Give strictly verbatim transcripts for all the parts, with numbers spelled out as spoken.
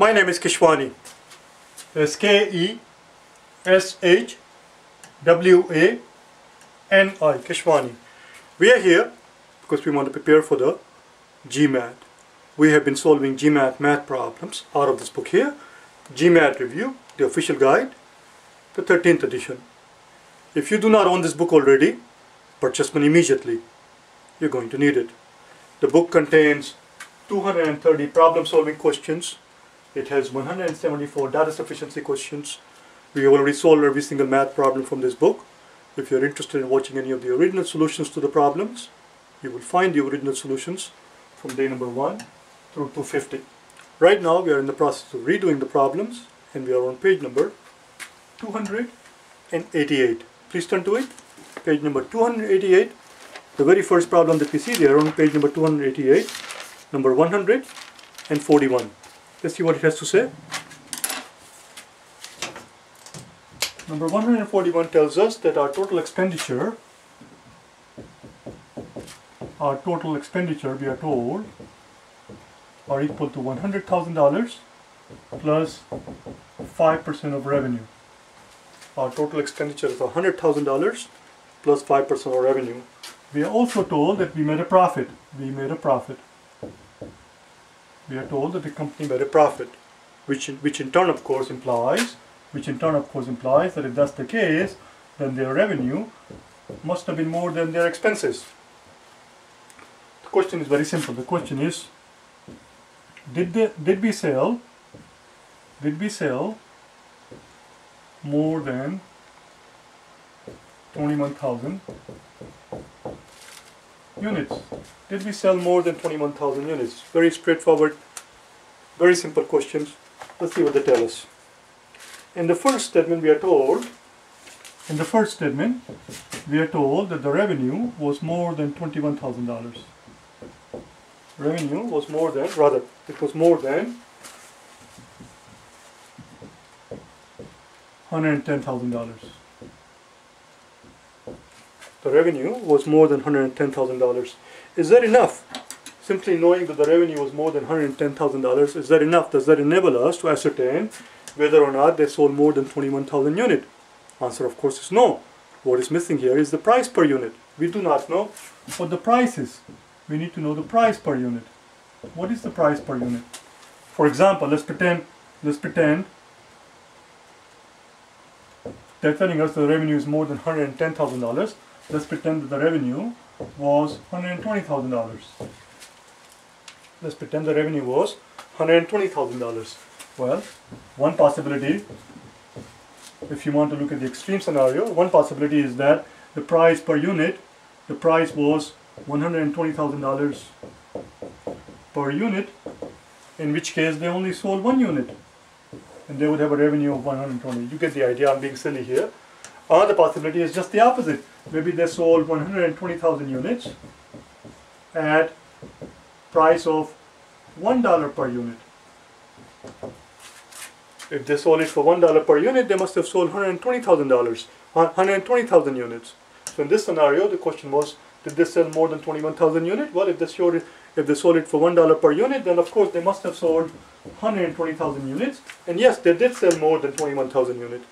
My name is Keshwani. It's K E S H W A N I, Keshwani. We are here because we want to prepare for the GMAT. We have been solving GMAT math problems out of this book here, GMAT Review, the official guide, the thirteenth edition. If you do not own this book already, purchase one immediately. You're going to need it. The book contains two hundred thirty problem solving questions. It has one hundred seventy-four data sufficiency questions. We have already solved every single math problem from this book. If you're interested in watching any of the original solutions to the problems, you will find the original solutions from day number one through two fifty. Right now we are in the process of redoing the problems and we are on page number two hundred eighty-eight. Please turn to it. Page number two hundred eighty-eight. The very first problem that we see there on page number two hundred eighty-eight, number one hundred forty-one. Let's see what it has to say. Number one hundred forty-one tells us that our total expenditure, our total expenditure, we are told, are equal to one hundred thousand dollars plus five percent of revenue. Our total expenditure is one hundred thousand dollars plus five percent of revenue. We are also told that we made a profit. We made a profit. We are told that the company made a profit, which which in turn of course implies, which in turn of course implies that if that's the case, then their revenue must have been more than their expenses. The question is very simple. The question is, did they, did we sell, did we sell more than twenty-one thousand units? Did we sell more than twenty-one thousand units? Very straightforward, very simple questions. Let's see what they tell us. In the first statement we are told, in the first statement we are told that the revenue was more than twenty-one thousand dollars. Revenue was more than, rather, it was more than one hundred ten thousand dollars. The revenue was more than one hundred ten thousand dollars. Is that enough? Simply knowing that the revenue was more than one hundred ten thousand dollars, is that enough? Does that enable us to ascertain whether or not they sold more than twenty-one thousand units? Answer, of course, is no. What is missing here is the price per unit. We do not know what the price is. We need to know the price per unit. What is the price per unit? For example, let's pretend, let's pretend they're telling us the revenue is more than one hundred ten thousand dollars. Let's pretend that the revenue was one hundred twenty thousand dollars. Let's pretend the revenue was one hundred twenty thousand dollars. Well, one possibility, if you want to look at the extreme scenario, one possibility is that the price per unit, the price was one hundred twenty thousand dollars per unit, in which case they only sold one unit and they would have a revenue of one hundred twenty. You get the idea, I'm being silly here. Another possibility is just the opposite. Maybe they sold one hundred twenty thousand units at price of one dollar per unit. If they sold it for one dollar per unit, they must have sold one hundred twenty thousand dollars, one hundred twenty thousand units. So in this scenario, the question was, did they sell more than twenty-one thousand units? Well, if they, sold it, if they sold it for one dollar per unit, then of course they must have sold one hundred twenty thousand units. And yes, they did sell more than twenty-one thousand units.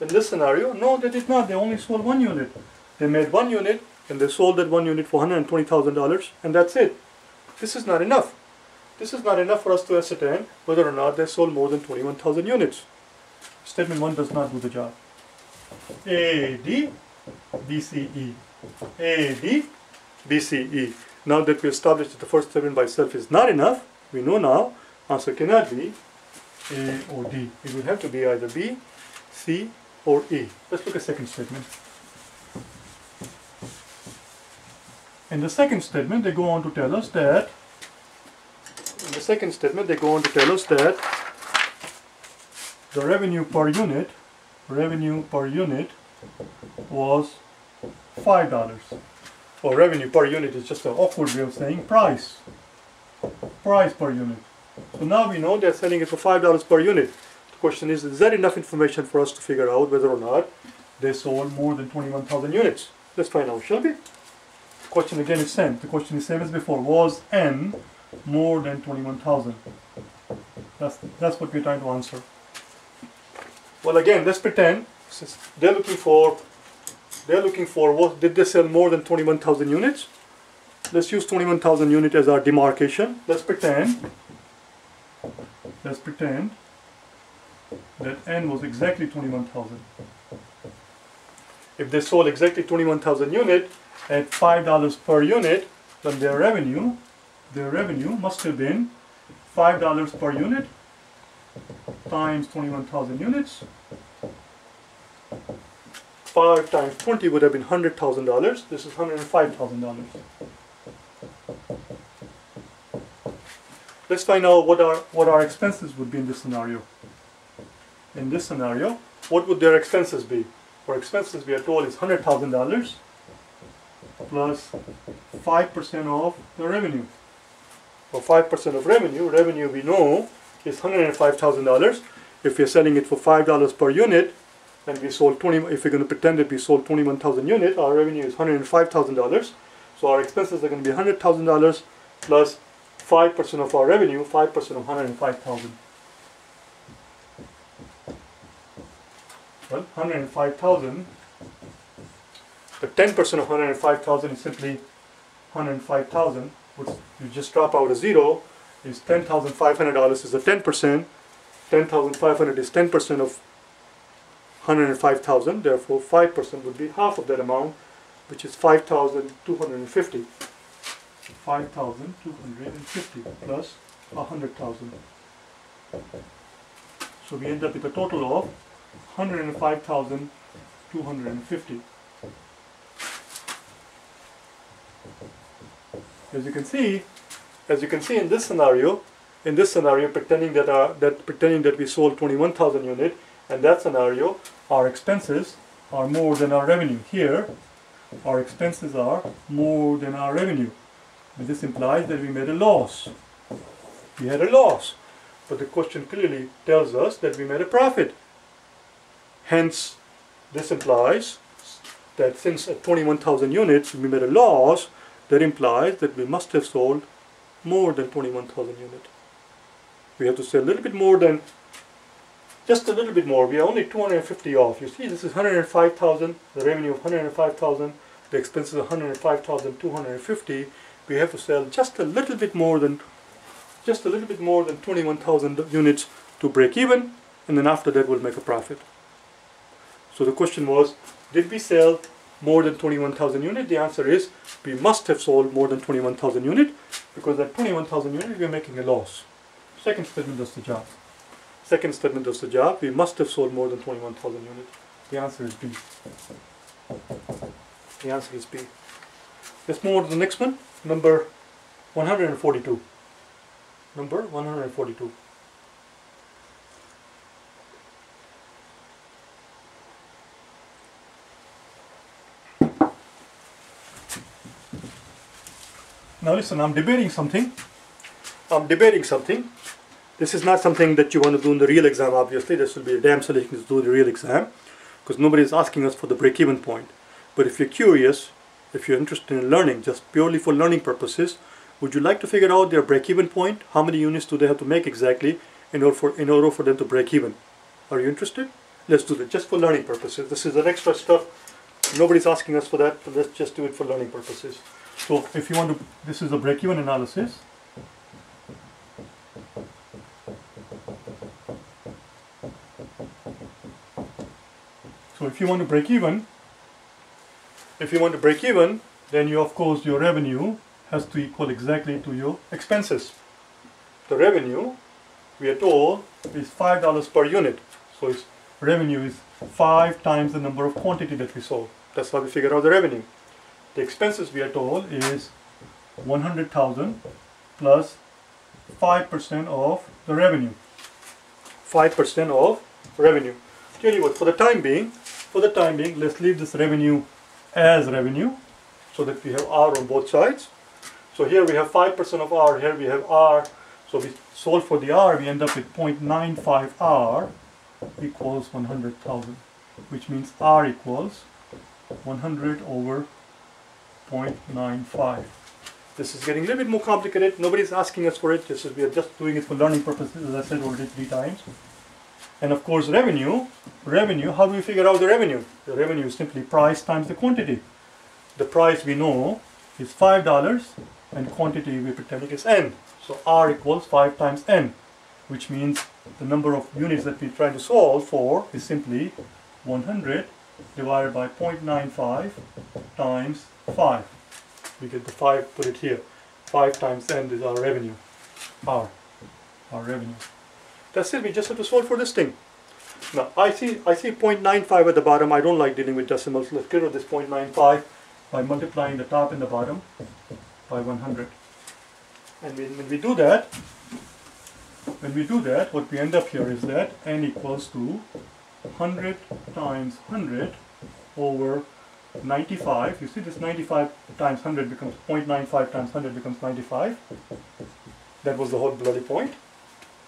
In this scenario, no, they did not. They only sold one unit. They made one unit and they sold that one unit for one hundred twenty thousand dollars and that's it. This is not enough. This is not enough for us to ascertain whether or not they sold more than twenty-one thousand units. Statement one does not do the job. A, D, B, C, E. A, D, B, C, E. Now that we established that the first statement by itself is not enough, we know now answer cannot be A or D. It would have to be either B, C, or E. Let's look at the second statement. In the second statement, they go on to tell us that, in the second statement, they go on to tell us that the revenue per unit, revenue per unit was five dollars. Or revenue per unit is just an awkward way of saying price. Price per unit. So now we know they're selling it for five dollars per unit. The question is, is that enough information for us to figure out whether or not they sold more than twenty-one thousand units? Let's find out, shall we? The question again is same. The question is same as before. Was N more than twenty-one thousand? That's the, that's what we're trying to answer. Well, again, let's pretend since they're looking for they're looking for what did they sell more than twenty-one thousand units. Let's use twenty-one thousand units as our demarcation. Let's pretend let's pretend that N was exactly twenty-one thousand. If they sold exactly twenty-one thousand units at five dollars per unit, then their revenue their revenue must have been five dollars per unit times twenty-one thousand units. five times twenty would have been one hundred thousand dollars. This is one hundred five thousand dollars. Let's find out what our what our expenses would be in this scenario. In this scenario, what would their expenses be? For expenses, we are told is one hundred thousand dollars plus five percent of the revenue. For five percent of revenue, revenue we know is one hundred five thousand dollars. If we are selling it for five dollars per unit, then we sold twenty. If we're going to pretend that we sold twenty-one thousand units, our revenue is one hundred five thousand dollars. So our expenses are going to be one hundred thousand dollars plus five percent of our revenue, five percent of one hundred five thousand dollars. Well, one hundred five thousand, the ten percent of one hundred five thousand is simply one hundred five thousand, which you just drop out a zero, is ten thousand five hundred dollars is the ten percent, ten thousand five hundred dollars is ten percent of one hundred five thousand dollars, therefore five percent would be half of that amount, which is five thousand two hundred fifty dollars, five thousand two hundred fifty dollars plus one hundred thousand dollars. So we end up with a total of one hundred five thousand two hundred fifty. As you can see, as you can see in this scenario, in this scenario, pretending that our, that pretending that we sold twenty-one thousand units, and that scenario, our expenses are more than our revenue. Here, our expenses are more than our revenue. And this implies that we made a loss. We had a loss, but the question clearly tells us that we made a profit. Hence, this implies that since at twenty-one thousand units we made a loss, that implies that we must have sold more than twenty-one thousand units. We have to sell a little bit more than, just a little bit more. We are only two hundred fifty off. You see, this is one hundred five thousand, the revenue of one hundred five thousand, the expenses of one hundred five thousand two hundred fifty. We have to sell just a little bit more than, just a little bit more than twenty-one thousand units to break even, and then after that we'll make a profit. So the question was, did we sell more than twenty-one thousand units? The answer is, we must have sold more than twenty-one thousand units, because at twenty-one thousand units we are making a loss. Second statement does the job. Second statement does the job. We must have sold more than twenty-one thousand units. The answer is B. The answer is B. Let's move on to the next one. Number one hundred forty-two. Number one hundred forty-two. Now listen, I'm debating something. I'm debating something. This is not something that you want to do in the real exam, obviously. This will be a damn silly thing to do in the real exam, because nobody is asking us for the break-even point. But if you're curious, if you're interested in learning, just purely for learning purposes, would you like to figure out their break-even point? How many units do they have to make exactly in order for, in order for them to break even? Are you interested? Let's do that, just for learning purposes. This is an extra stuff. Nobody's asking us for that, but let's just do it for learning purposes. So if you want to, this is a break-even analysis. So if you want to break even, if you want to break even, then you of course your revenue has to equal exactly to your expenses. The revenue, we are told, is five dollars per unit. So its revenue is five times the number of quantity that we sold. That's how we figure out the revenue. The expenses, we are told, is one hundred thousand plus five percent of the revenue. five percent of revenue. Tell you what, for the time being, for the time being, let's leave this revenue as revenue, so that we have R on both sides. So here we have five percent of R, here we have R. So we solve for the R, we end up with zero point nine five R equals one hundred thousand, which means R equals one hundred over zero point nine five. This is getting a little bit more complicated. Nobody's asking us for it. This is, we are just doing it for learning purposes, as I said already three times. And of course, revenue. Revenue, how do we figure out the revenue? The revenue is simply price times the quantity. The price we know is five dollars and quantity we're pretending is N. So R equals five times N, which means the number of units that we're trying to solve for is simply one hundred divided by zero point nine five times five. We get the five, put it here. five times N is our revenue. R, our revenue. That's it, we just have to solve for this thing. Now, I see, I see zero point nine five at the bottom. I don't like dealing with decimals. Let's get rid of this zero point nine five by multiplying the top and the bottom by one hundred. And when, when we do that, when we do that, what we end up here is that N equals to one hundred times one hundred over ninety-five. You see this ninety-five times one hundred becomes zero point nine five times one hundred becomes ninety-five. That was the whole bloody point.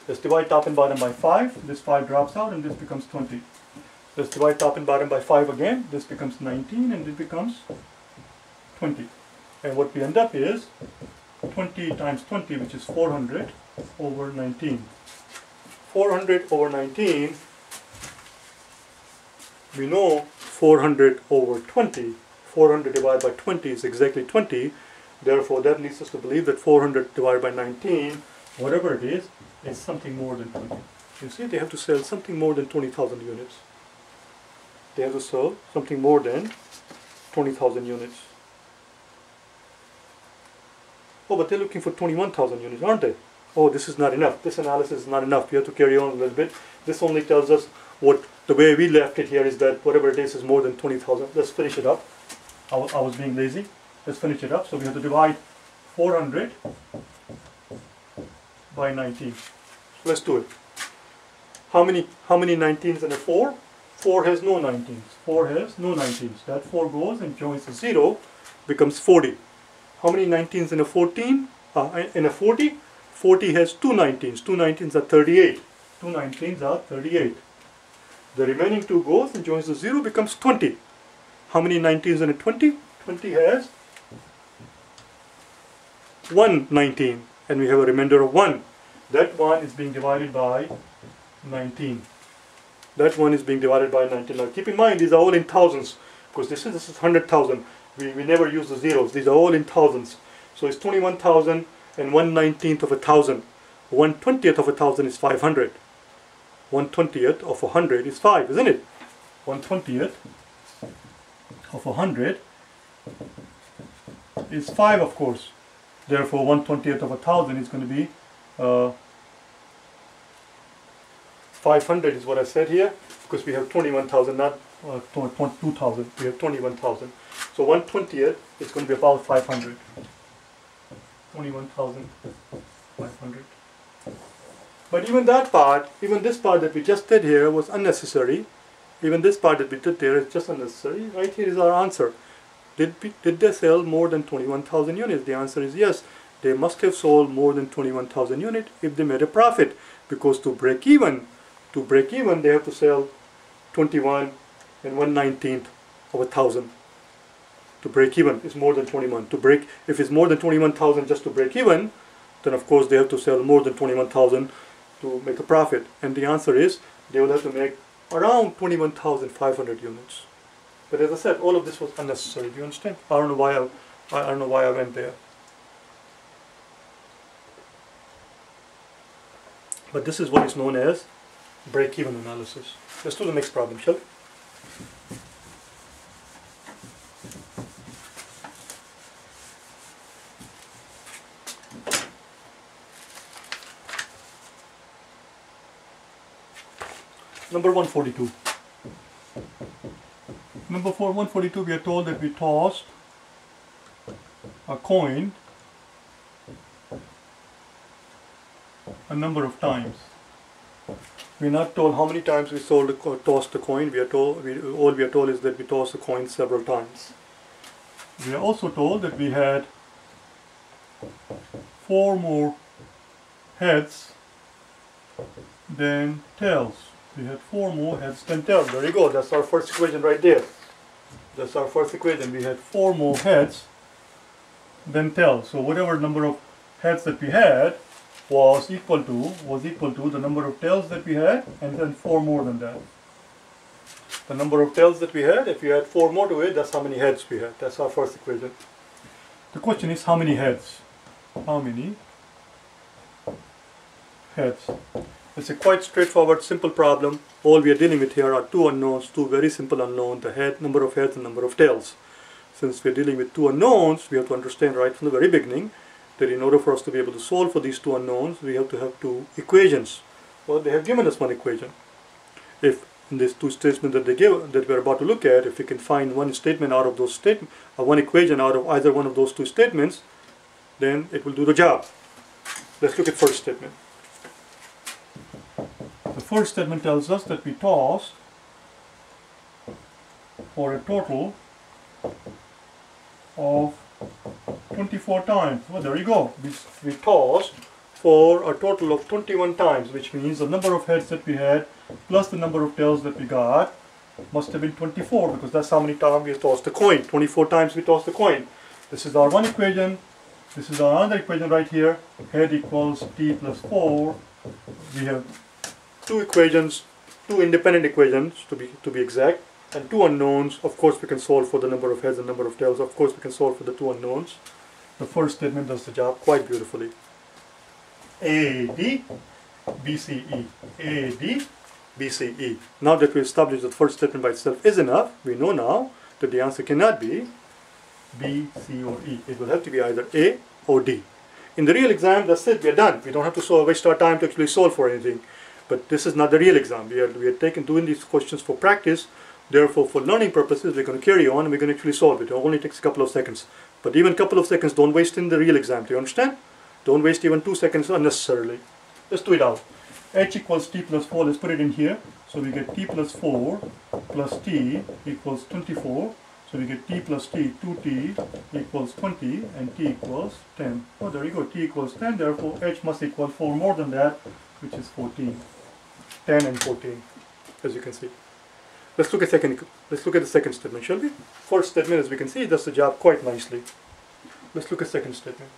Let's divide top and bottom by five, this five drops out and this becomes twenty. Let's divide top and bottom by five again, this becomes nineteen and this becomes twenty. And what we end up is twenty times twenty, which is four hundred over nineteen. four hundred over nineteen, we know four hundred over twenty. four hundred divided by twenty is exactly twenty. Therefore, that leads us to believe that four hundred divided by nineteen, whatever it is, is something more than twenty. You see, they have to sell something more than twenty thousand units. They have to sell something more than twenty thousand units. Oh, but they're looking for twenty-one thousand units, aren't they? Oh, this is not enough. This analysis is not enough. We have to carry on a little bit. This only tells us what the way we left it here is that whatever it is is more than twenty thousand. Let's finish it up. I, I was being lazy. Let's finish it up. So we have to divide four hundred by nineteen. Let's do it. How many how many nineteens and a four? four has no nineteens. four has no nineteens. That four goes and joins a zero, becomes forty. How many nineteens in a fourteen? Uh, in a forty? forty has two nineteens. two nineteens are thirty-eight. two nineteens are thirty-eight. The remaining two goes and joins a zero, becomes twenty. How many nineteens in a twenty? twenty has one nineteen. And we have a remainder of one. That one is being divided by nineteen. That one is being divided by nineteen. Now keep in mind, these are all in thousands, because this is, this is one hundred thousand. We, we never use the zeros. These are all in thousands. So it's twenty-one thousand and one nineteenth of a thousand. one twentieth of a thousand is five hundred. one twentieth of a hundred is five, isn't it? one twentieth of a hundred is five, of course. Therefore, one twentieth of a thousand is going to be uh, five hundred. Is what I said here, because we have twenty-one thousand, not uh, two thousand. We have twenty-one thousand. So one twentieth is going to be about five hundred. Twenty-one thousand five hundred. But even that part, even this part that we just did here, was unnecessary. Even this part that we did there is just unnecessary. Right here is our answer. Did, we, did they sell more than twenty-one thousand units? The answer is yes. They must have sold more than twenty-one thousand units if they made a profit, because to break even, to break even, they have to sell twenty-one and one nineteenth of a thousand. To break even is more than twenty-one. To break, if it's more than twenty-one thousand just to break even, then of course they have to sell more than twenty-one thousand to make a profit. And the answer is they will have to make around twenty-one thousand five hundred units. But as I said, all of this was unnecessary. Do you understand? I don't know why I, I don't know why I went there. But this is what is known as break-even analysis. Let's do the next problem, shall we? Number one forty-two. Number four, one forty-two, we are told that we tossed a coin a number of times. We are not told how many times we sold a, tossed the coin. We are told, we, all we are told is that we tossed the coin several times. We are also told that we had four more heads than tails. We had four more heads than tails. There you go. That's our first equation right there. That's our first equation. We had four more heads themselves. So whatever number of heads that we had was equal to was equal to the number of tails that we had, and then four more than that. The number of tails that we had, if you add four more to it, that's how many heads we had. That's our first equation. The question is how many heads? How many heads? It's a quite straightforward, simple problem. All we are dealing with here are two unknowns, two very simple unknowns, the head, number of heads and number of tails. Since we are dealing with two unknowns, we have to understand right from the very beginning that in order for us to be able to solve for these two unknowns, we have to have two equations. Well, they have given us one equation. If in these two statements that they give, that we are about to look at, if we can find one statement out of those statements, or one equation out of either one of those two statements, then it will do the job. Let's look at first statement. The first statement tells us that we tossed for a total of twenty-four times. Well, there you go. We, we tossed for a total of twenty-one times, which means the number of heads that we had plus the number of tails that we got must have been twenty-four, because that's how many times we tossed the coin. twenty-four times we tossed the coin. This is our one equation. This is our other equation right here. Head equals t plus four. We have two equations, two independent equations to be to be exact, and two unknowns. Of course we can solve for the number of heads and number of tails. Of course we can solve for the two unknowns. The first statement does the job quite beautifully. A, D, B, C, E. A, D, B, C, E. Now that we established that the first statement by itself is enough, we know now that the answer cannot be B, C, or E. It will have to be either A or D. In the real exam, that's it, we are done. We don't have to solve, waste our time to actually solve for anything. But this is not the real exam. We are, we are taking, doing these questions for practice. Therefore, for learning purposes, we're going to carry on and we're going to actually solve it. It only takes a couple of seconds. But even a couple of seconds, don't waste in the real exam. Do you understand? Don't waste even two seconds unnecessarily. Let's do it out. H equals t plus four. Let's put it in here. So we get t plus four plus t equals twenty-four. So we get t plus t, two t equals twenty, and t equals ten. Oh, there you go. T equals ten. Therefore, h must equal four more than that, which is fourteen. ten and fourteen, as you can see. Let's look at second. Let's look at the second statement, shall we? First statement, as we can see, does the job quite nicely. Let's look at second statement.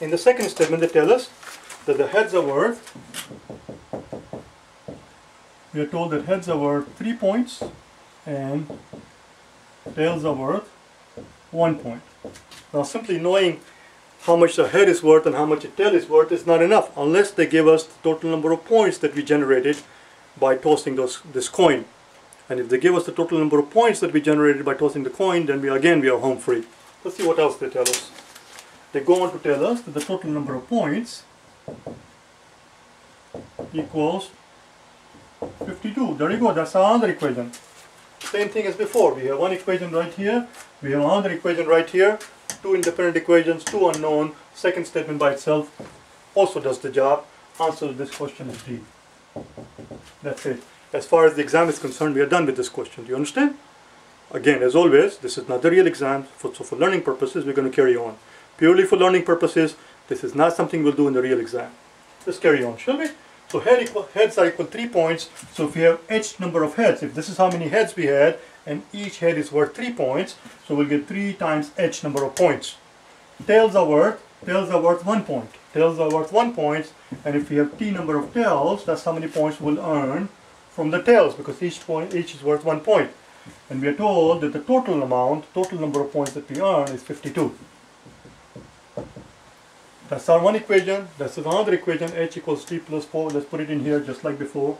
In the second statement, they tell us that the heads are worth. We are told that heads are worth three points, and tails are worth one point. Now simply knowing how much the head is worth and how much the tail is worth is not enough, unless they give us the total number of points that we generated by tossing those, this coin. And if they give us the total number of points that we generated by tossing the coin, then we again we are home free. Let's see what else they tell us. They go on to tell us that the total number of points equals fifty-two. There you go, that's another equation. Same thing as before. We have one equation right here, we have another equation right here, two independent equations, two unknown. Second statement by itself also does the job. Answer to this question is D. That's it. As far as the exam is concerned, we are done with this question. Do you understand? Again, as always, this is not the real exam, so for learning purposes, we're going to carry on. Purely for learning purposes, this is not something we'll do in the real exam. Let's carry on, shall we? So head equal, heads are equal three points. So if we have h number of heads, if this is how many heads we had, and each head is worth three points, so we'll get three times h number of points. Tails are worth, tails are worth one point. Tails are worth one point, and if we have t number of tails, that's how many points we'll earn from the tails, because each point, each is worth one point. And we are told that the total amount, total number of points that we earn is fifty-two. That's our one equation, that's another equation, h equals t plus four. Let's put it in here just like before.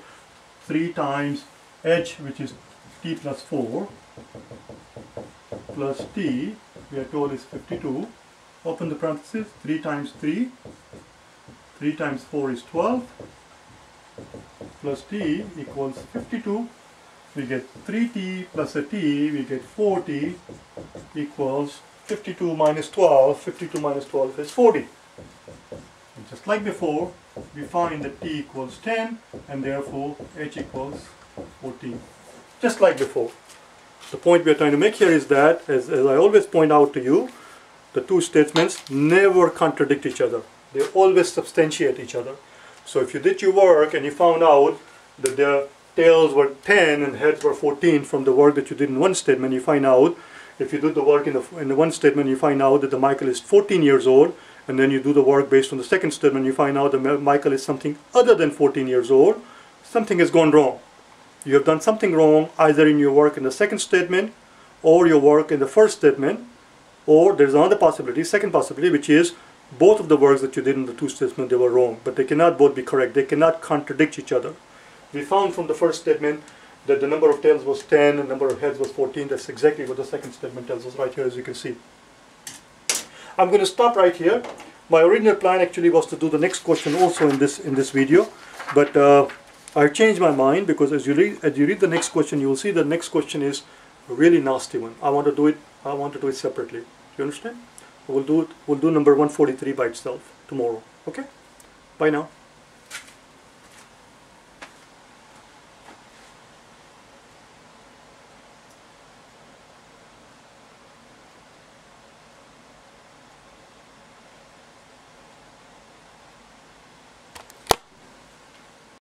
three times h, which is t plus four, plus t, we are told is fifty-two. Open the parentheses, three times three, three times four is twelve, plus t equals fifty-two. We get three t plus a t, we get four t equals fifty-two minus twelve. fifty-two minus twelve is forty. And just like before, we find that t equals ten, and therefore h equals fourteen. Just like before. The point we are trying to make here is that, as, as I always point out to you, the two statements never contradict each other. They always substantiate each other. So if you did your work and you found out that the tails were ten and heads were fourteen from the work that you did in one statement, you find out, if you do the work in the, in the one statement, you find out that the Michael is fourteen years old, and then you do the work based on the second statement, you find out that Michael is something other than fourteen years old, something has gone wrong. You have done something wrong either in your work in the second statement or your work in the first statement, or there's another possibility, second possibility, which is both of the works that you did in the two statements, they were wrong, but they cannot both be correct. They cannot contradict each other. We found from the first statement that the number of tails was ten, the number of heads was fourteen. That's exactly what the second statement tells us right here, as you can see. I'm going to stop right here. My original plan actually was to do the next question also in this in this video, but uh, I changed my mind, because as you read as you read the next question, you will see the next question is a really nasty one. I want to do it. I want to do it separately. You understand? We'll do it. We'll do number one forty-three by itself tomorrow. Okay? Bye now.